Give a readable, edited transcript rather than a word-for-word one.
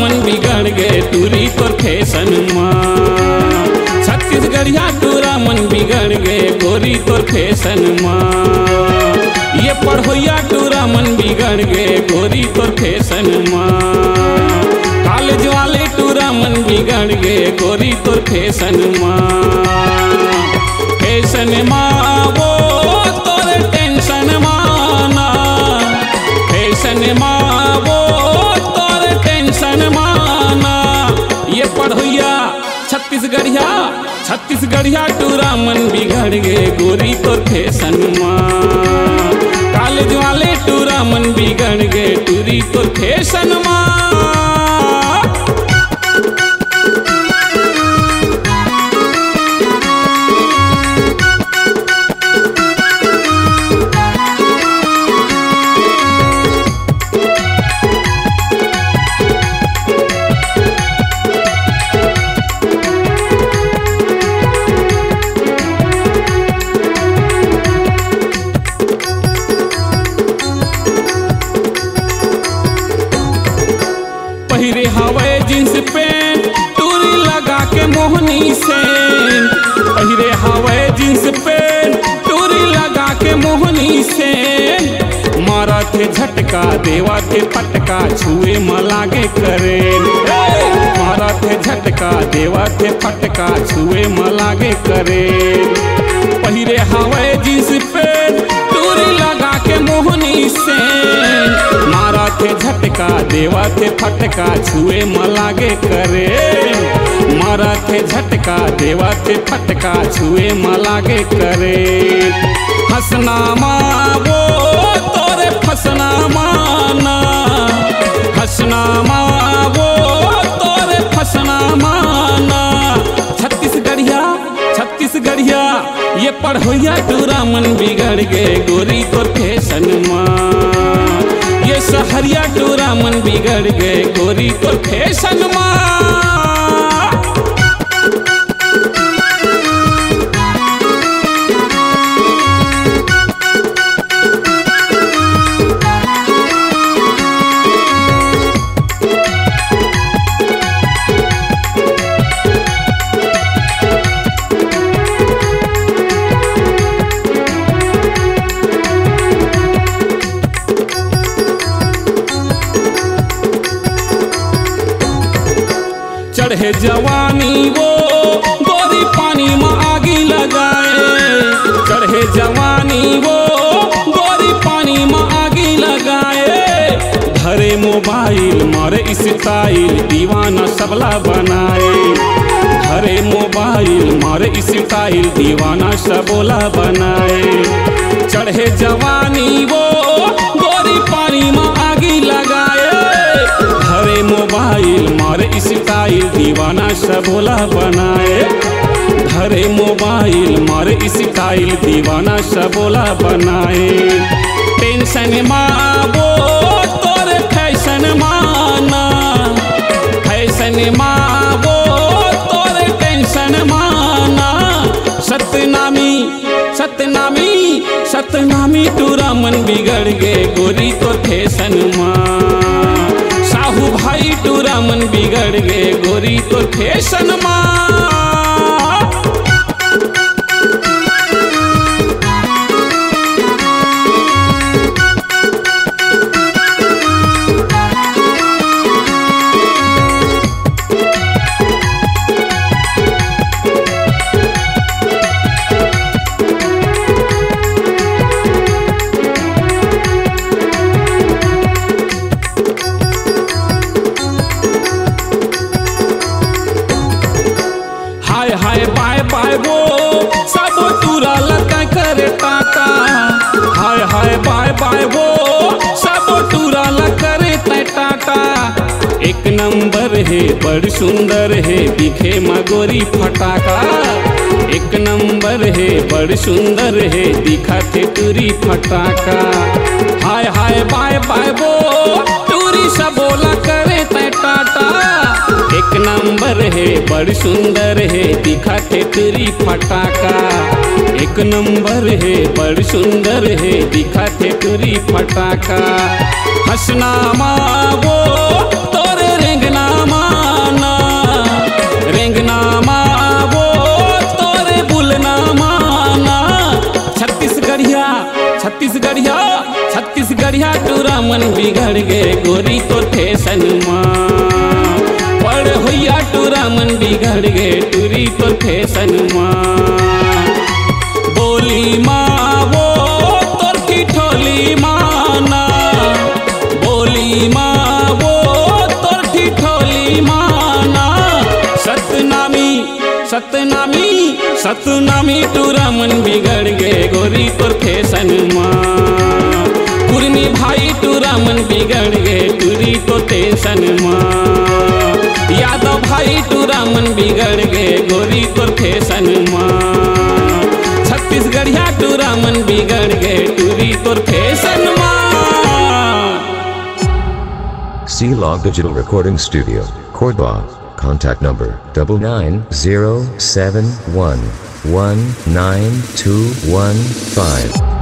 मन बिगड़ गए टूरी प्रोफेशन माँ। छत्तीसगढ़िया टूरा मन बिगड़ गए गोरी प्रोफेशन माँ। ये पढ़ोया टूरा मन बिगड़ गए गोरी प्रोफेशन माँ। कॉलेज वाले टूरा मन बिगड़ गए गोरी प्रोफेशन माँ। फैशन माँ वो तोरे टेंशन माना, फैशन माँ वो तोरे टेंशन माना। ये पढ़ोया छत्तीसगढ़िया टूरा मन बिगड़ गए गोरी प्रोफेशन माँ। कॉलेज वाले टूरा मन बिगड़ गए टूरी प्रोफेशन माँ। जींस पैंट टूरी लगा के मोहनी से पहिरे हवे, जींस पैंट टूरी लगा के मोहनी से। मारा थे झटका देवा के पटका छुए मलागे करे, मारा थे झटका देवा के पटका छुए मलागे करे। पहिरे हवे जींस पैंट टूरी लगा के मोहनी से। मारा थे झटका देवा के फटका छुए मलागे करे, मारा थे झटका देवा के फटका छुए मलागे करे। हंसना माँ वो तोरे फसना माना, हंसना माँ वो तोरे फसना माना। छत्तीसगढ़िया ये पढ़ोया टूरा मन बिगड़ गए गोरी प्रोफेशन माँ। ये सहरिया टूरा मन बिगड़ गए गोरी प्रोफेशन माँ। चढ़े जवानी वो गोरी पानी में आगी लगाए, चढ़े जवानी वो गोरी पानी में आगी लगाए। धरे मोबाइल मारे स्टाइल दीवाना सबला बनाए, धरे मोबाइल मारे स्टाइल दीवाना सबोला बनाए। चढ़े जवानी वो गोरी पानी में आगी लगाए, धरे मोबाइल मारे स्टाइल दीवाना सबोला बनाए। धरे मोबाइल मारे स्टाइल दीवाना सबोला बनाए। टेंशन माँ वो तोरे फैशन माना, फैशन माँ वो तोरे टेंशन माना। सतनामी टूरा मन बिगड़ गए गोरी प्रोफेशन माँ। साहू भाई टूरा मन बिगड़ गए गोरी प्रोफेशन माँ। एक नंबर है बड़ सुंदर है दिखे मगोरी फटाका, एक नंबर है बड़ सुंदर है दिखा थे टूरी फटाका। हाय हाय बाय बाय वो टूरी सबोला करे तय टाटा, एक नंबर है बड़ सुंदर है दिखा थे टूरी फटाका। एक नंबर है बड़ सुंदर है दिखा थे टूरी फटाका। हंसना माँ वो तोरे रेंगना लगना मावो तोरे बुलना माना। छत्तीसगढ़िया छत्तीसगढ़िया छत्तीसगढ़िया टूरा मन बिगड़ गे गोरी तो थे सनमा। पढ़ होइया टूरा मन बिगड़ गे टूरी तो थे सनमा। बोली मावो सतनामी सतनामी टूरा मन बिगड़ गे गोरी तोर फैशन माँ। पुरनी भाई टूरा मन बिगड़ गे टूरी तो फैशन माँ। यादव भाई टूरा मन बिगड़ गे गोरी तोर फैशन माँ। छत्तीसगढ़िया टूरा मन बिगड़ गे टूरी तोर फैशन माँ। See Log Digital Recording Studio, Cordoba. Contact number 990711921 5